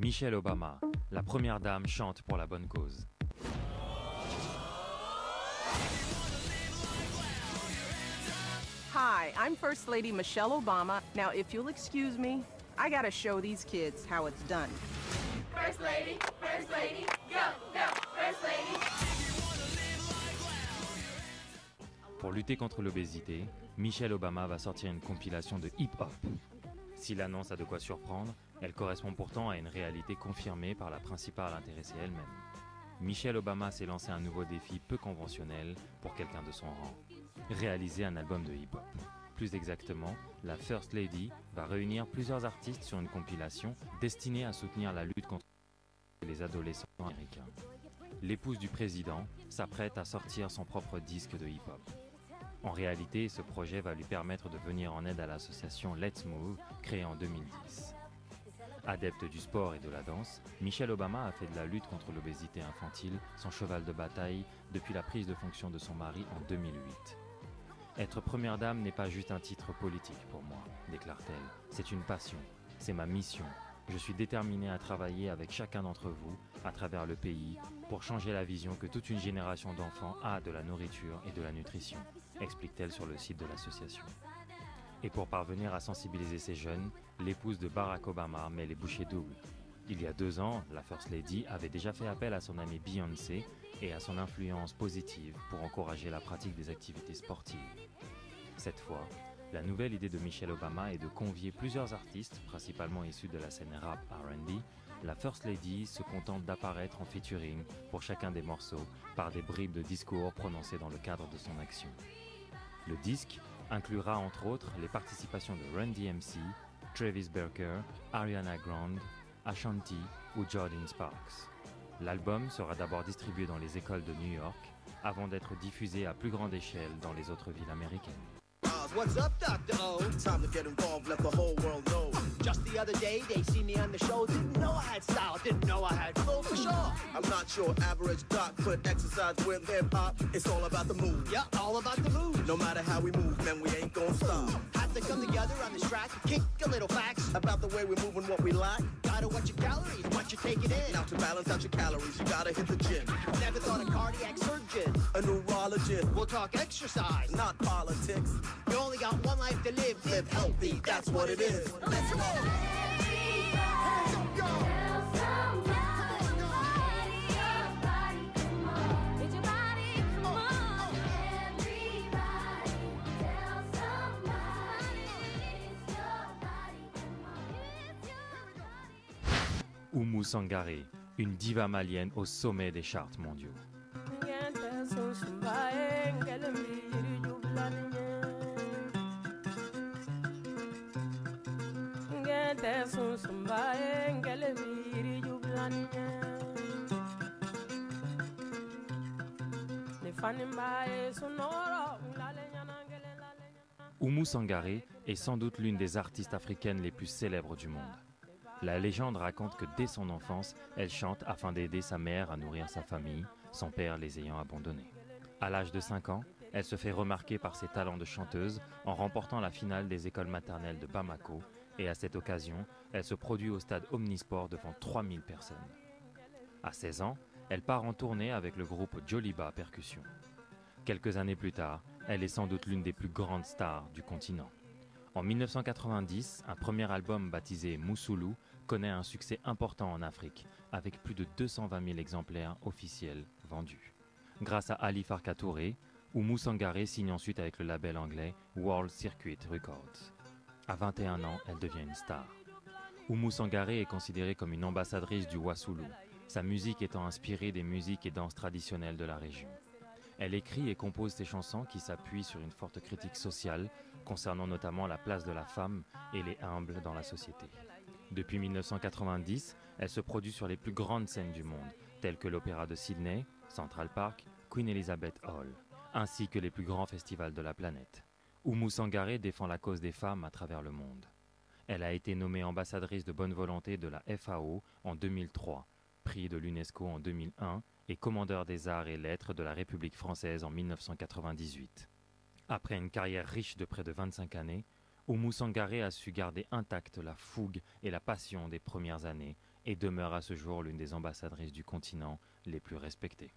Michelle Obama, la première dame, chante pour la bonne cause. Hi, I'm First Lady Michelle Obama. Now, if you'll excuse me, I gotta show these kids how it's done. First lady, go, go, first lady. Pour lutter contre l'obésité, Michelle Obama va sortir une compilation de hip-hop. Si l'annonce a de quoi surprendre, elle correspond pourtant à une réalité confirmée par la principale intéressée elle-même. Michelle Obama s'est lancé un nouveau défi peu conventionnel pour quelqu'un de son rang. Réaliser un album de hip-hop. Plus exactement, la First Lady va réunir plusieurs artistes sur une compilation destinée à soutenir la lutte contre les adolescents américains. L'épouse du président s'apprête à sortir son propre disque de hip-hop. En réalité, ce projet va lui permettre de venir en aide à l'association Let's Move, créée en 2010. Adepte du sport et de la danse, Michelle Obama a fait de la lutte contre l'obésité infantile son cheval de bataille depuis la prise de fonction de son mari en 2008. « Être première dame n'est pas juste un titre politique pour moi », déclare-t-elle. « C'est une passion, c'est ma mission. Je suis déterminée à travailler avec chacun d'entre vous, à travers le pays, pour changer la vision que toute une génération d'enfants a de la nourriture et de la nutrition », explique-t-elle sur le site de l'association. Et pour parvenir à sensibiliser ces jeunes, l'épouse de Barack Obama met les bouchées doubles. Il y a 2 ans, la First Lady avait déjà fait appel à son amie Beyoncé et à son influence positive pour encourager la pratique des activités sportives. Cette fois, la nouvelle idée de Michelle Obama est de convier plusieurs artistes, principalement issus de la scène rap R&B. La First Lady se contente d'apparaître en featuring pour chacun des morceaux par des bribes de discours prononcés dans le cadre de son action. Le disque inclura entre autres les participations de Run-D.M.C., Travis Barker, Ariana Grande, Ashanti ou Jordan Sparks. L'album sera d'abord distribué dans les écoles de New York avant d'être diffusé à plus grande échelle dans les autres villes américaines. What's up, Dr. O? Time to get involved, let the whole world know. Just the other day, they see me on the show. Didn't know I had style, didn't know I had flow for sure. I'm not your average doc, but exercise with hip-hop. It's all about the move. Yeah, all about the move. No matter how we move, man, we ain't gonna stop. Have to come together on this track, kick a little facts about the way we move and what we like. Gotta watch your calories, what you take it in. Now to balance out your calories, you gotta hit the gym. Never thought a cardiac surgeon, a neurologist. We'll talk exercise, not politics. You only got one life to live. Live healthy, that's what it is. Let's go! Hands up, y'all! Oumou Sangaré, une diva malienne au sommet des charts mondiaux. Oumou Sangaré est sans doute l'une des artistes africaines les plus célèbres du monde. La légende raconte que dès son enfance, elle chante afin d'aider sa mère à nourrir sa famille, son père les ayant abandonnés. À l'âge de 5 ans, elle se fait remarquer par ses talents de chanteuse en remportant la finale des écoles maternelles de Bamako. Et à cette occasion, elle se produit au stade Omnisport devant 3000 personnes. À 16 ans, elle part en tournée avec le groupe Joliba Percussion. Quelques années plus tard, elle est sans doute l'une des plus grandes stars du continent. En 1990, un premier album baptisé Mousoulou connaît un succès important en Afrique, avec plus de 220 000 exemplaires officiels vendus. Grâce à Ali Farka Touré, Oumou Sangaré signe ensuite avec le label anglais World Circuit Records. À 21 ans, elle devient une star. Oumou Sangaré est considérée comme une ambassadrice du Wassoulou, sa musique étant inspirée des musiques et danses traditionnelles de la région. Elle écrit et compose ses chansons qui s'appuient sur une forte critique sociale, concernant notamment la place de la femme et les humbles dans la société. Depuis 1990, elle se produit sur les plus grandes scènes du monde, telles que l'Opéra de Sydney, Central Park, Queen Elizabeth Hall, ainsi que les plus grands festivals de la planète. Oumou Sangaré défend la cause des femmes à travers le monde. Elle a été nommée ambassadrice de bonne volonté de la FAO en 2003, prix de l'UNESCO en 2001 et commandeur des arts et lettres de la République française en 1998. Après une carrière riche de près de 25 années, Oumou Sangaré a su garder intacte la fougue et la passion des premières années et demeure à ce jour l'une des ambassadrices du continent les plus respectées.